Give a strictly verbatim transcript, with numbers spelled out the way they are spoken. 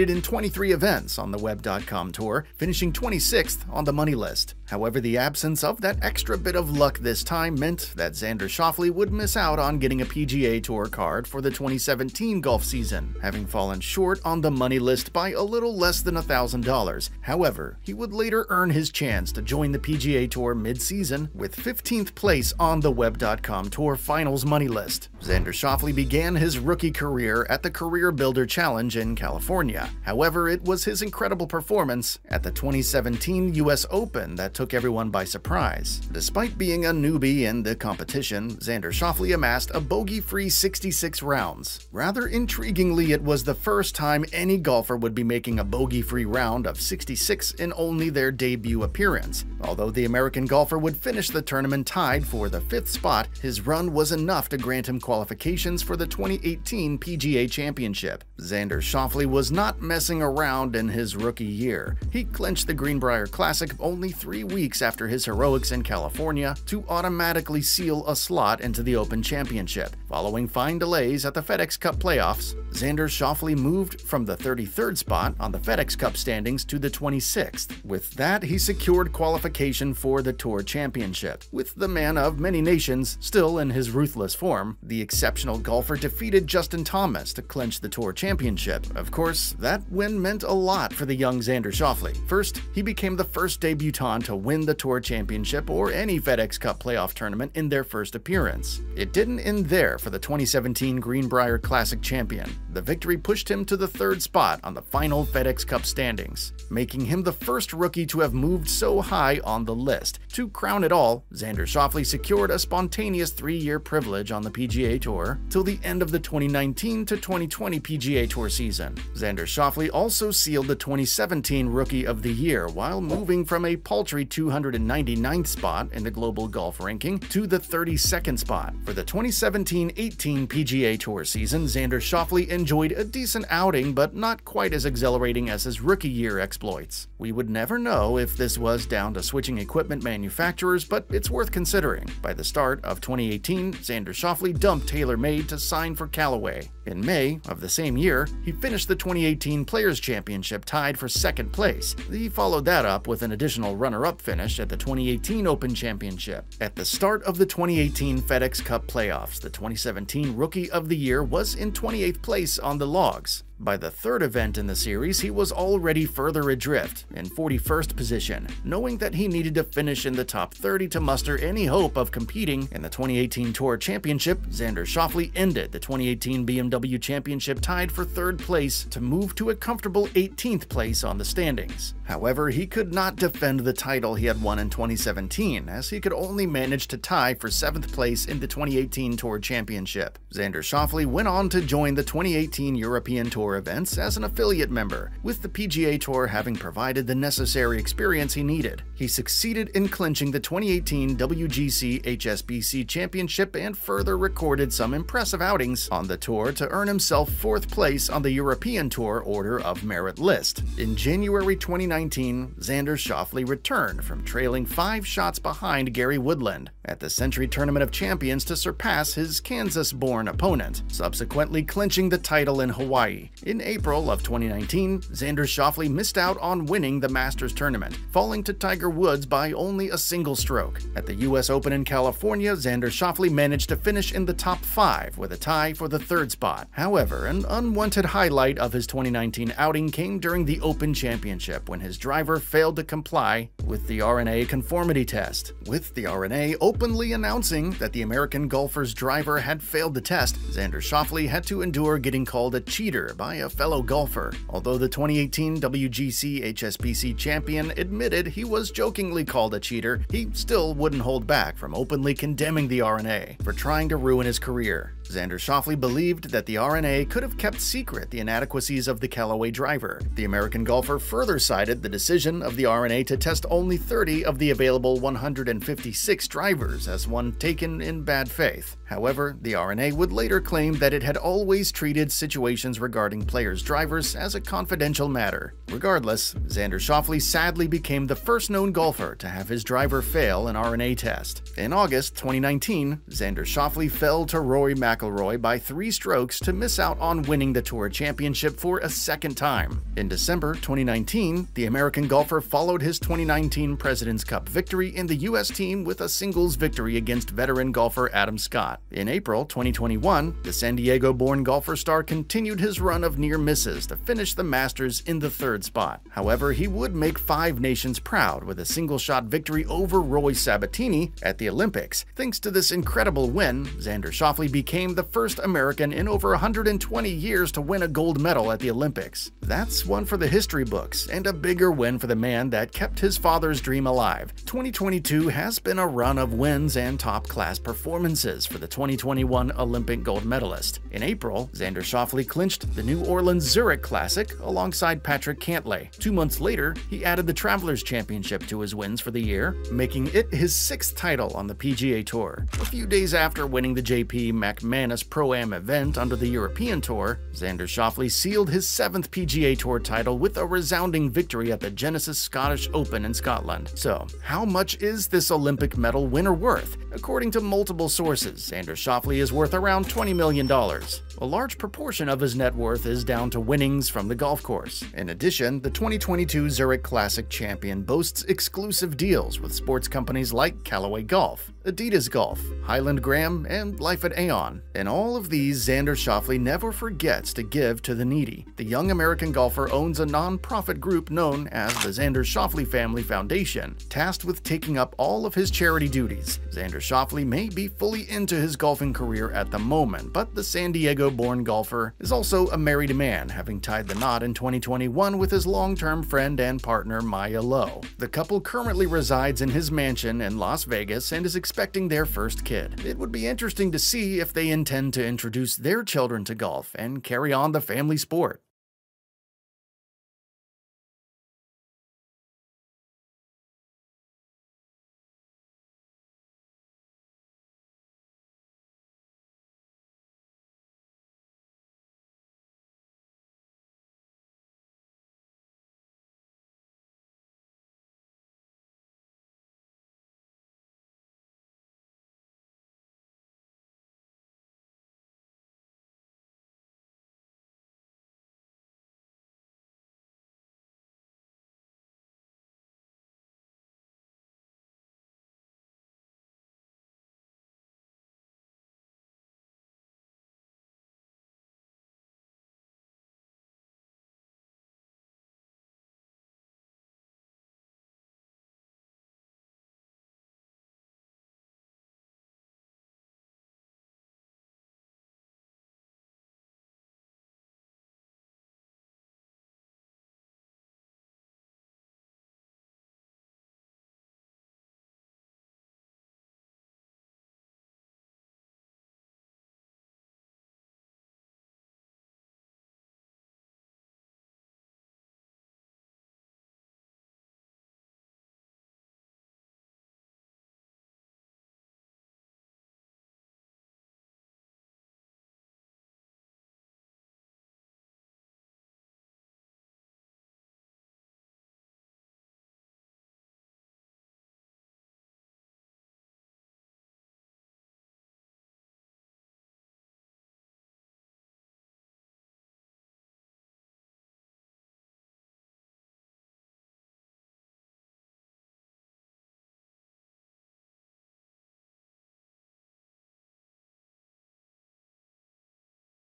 did in twenty-three events on the Web dot com Tour, finishing twenty-sixth on the money list. However, the absence of that extra bit of luck this time meant that Xander Schauffele would miss out on getting a P G A Tour card for the twenty seventeen golf season, having fallen short on the money list by a little less than one thousand dollars. However, he would later earn his chance to join the P G A Tour mid-season with fifteenth place on the Web dot com Tour Finals money list. Xander Schauffele began his rookie career at the Career Builder Challenge in California. However, it was his incredible performance at the twenty seventeen U S Open that took everyone by surprise. Despite being a newbie in the competition, Xander Schauffele amassed a bogey-free sixty-six rounds. Rather intriguingly, it was the first time any golfer would be making a bogey-free round of sixty-six in only their debut appearance. Although the American golfer would finish the tournament tied for the fifth spot, his run was enough to grant him qualifications for the twenty eighteen P G A Championship. Xander Schauffele was not messing around in his rookie year. He clinched the Greenbrier Classic only three weeks after his heroics in California to automatically seal a slot into the Open Championship. Following fine delays at the FedEx Cup playoffs, Xander Schauffele moved from the thirty-third spot on the FedEx Cup standings to the twenty-sixth. With that, he secured qualification for the Tour Championship. With the man of many nations still in his ruthless form, the exceptional golfer defeated Justin Thomas to clinch the Tour Championship. Of course, that win meant a lot for the young Xander Schauffele. First, he became the first debutant to win the Tour Championship or any FedEx Cup playoff tournament in their first appearance. It didn't end there for the twenty seventeen Greenbrier Classic champion. The victory pushed him to the third spot on the final FedEx Cup standings, making him the first rookie to have moved so high on the list. To crown it all, Xander Schauffele secured a spontaneous three-year privilege on the P G A Tour till the end of the twenty nineteen to twenty twenty P G A Tour season. Xander Schauffele also sealed the twenty seventeen Rookie of the Year while moving from a paltry two hundred ninety-ninth spot in the global golf ranking to the thirty-second spot. For the twenty seventeen eighteen P G A Tour season, Xander Schauffele enjoyed a decent outing but not quite as exhilarating as his rookie year exploits. We would never know if this was down to switching equipment manufacturers, but it's worth considering. By the start of twenty eighteen, Xander Schauffele dumped TaylorMade to sign for Callaway. In May of the same year, he finished the twenty eighteen Players' Championship tied for second place. He followed that up with an additional runner-up finish at the twenty eighteen Open Championship. At the start of the twenty eighteen FedEx Cup playoffs, the twenty seventeen Rookie of the Year was in twenty-eighth place on the logs. By the third event in the series, he was already further adrift, in forty-first position, knowing that he needed to finish in the top thirty to muster any hope of competing in the twenty eighteen Tour Championship. Xander Schauffele ended the twenty eighteen B M W Championship tied for third place to move to a comfortable eighteenth place on the standings. However, he could not defend the title he had won in twenty seventeen, as he could only manage to tie for seventh place in the twenty eighteen Tour Championship. Xander Schauffele went on to join the twenty eighteen European Tour events as an affiliate member, with the P G A Tour having provided the necessary experience he needed. He succeeded in clinching the twenty eighteen W G C H S B C Championship and further recorded some impressive outings on the tour to earn himself fourth place on the European Tour Order of Merit list. In January twenty nineteen, Xander Schauffele returned from trailing five shots behind Gary Woodland at the Century Tournament of Champions to surpass his Kansas-born opponent, subsequently clinching the title in Hawaii. In April of twenty nineteen, Xander Schauffele missed out on winning the Masters Tournament, falling to Tiger Woods by only a single stroke. At the U S Open in California, Xander Schauffele managed to finish in the top five with a tie for the third spot. However, an unwanted highlight of his twenty nineteen outing came during the Open Championship when his driver failed to comply with the R and A conformity test. With the R and A openly announcing that the American golfer's driver had failed the test, Xander Schauffele had to endure getting called a cheater by a fellow golfer. Although the twenty eighteen W G C H S B C champion admitted he was jokingly called a cheater, he still wouldn't hold back from openly condemning the R and A for trying to ruin his career. Xander Schauffele believed that the R and A could have kept secret the inadequacies of the Callaway driver. The American golfer further cited the decision of the R and A to test only thirty of the available one hundred fifty-six drivers as one taken in bad faith. However, the R and A would later claim that it had always treated situations regarding handling players' drivers as a confidential matter. Regardless, Xander Schauffele sadly became the first known golfer to have his driver fail an R and A test. In August twenty nineteen, Xander Schauffele fell to Rory McIlroy by three strokes to miss out on winning the Tour Championship for a second time. In December twenty nineteen, the American golfer followed his twenty nineteen President's Cup victory in the U S team with a singles victory against veteran golfer Adam Scott. In April twenty twenty-one, the San Diego-born golfer star continued his run of near misses to finish the Masters in the third spot. However, he would make five nations proud with a single-shot victory over Roy Sabatini at the Olympics. Thanks to this incredible win, Xander Schauffele became the first American in over one hundred twenty years to win a gold medal at the Olympics. That's one for the history books, and a bigger win for the man that kept his father's dream alive. twenty twenty-two has been a run of wins and top-class performances for the twenty twenty-one Olympic gold medalist. In April, Xander Schauffele clinched the New Orleans Zurich Classic alongside Patrick Cantlay. Two months later, he added the Travelers Championship to his wins for the year, making it his sixth title on the P G A Tour. A few days after winning the J P McManus Pro-Am event under the European Tour, Xander Schauffele sealed his seventh P G A Tour title with a resounding victory at the Genesis Scottish Open in Scotland. So, how much is this Olympic medal winner worth? According to multiple sources, Xander Schauffele is worth around twenty million dollars. A large proportion of his net worth is down to winnings from the golf course. In addition, the twenty twenty-two Zurich Classic champion boasts exclusive deals with sports companies like Callaway Golf, Adidas Golf, Highland Graham, and Life at Aon. In all of these, Xander Schauffele never forgets to give to the needy. The young American golfer owns a non-profit group known as the Xander Schauffele Family Foundation, tasked with taking up all of his charity duties. Xander Schauffele may be fully into his golfing career at the moment, but the San Diego-born golfer is also a married man, having tied the knot in twenty twenty-one with his long-term friend and partner Maya Lowe. The couple currently resides in his mansion in Las Vegas and is expecting their first kid. It would be interesting to see if they intend to introduce their children to golf and carry on the family sport.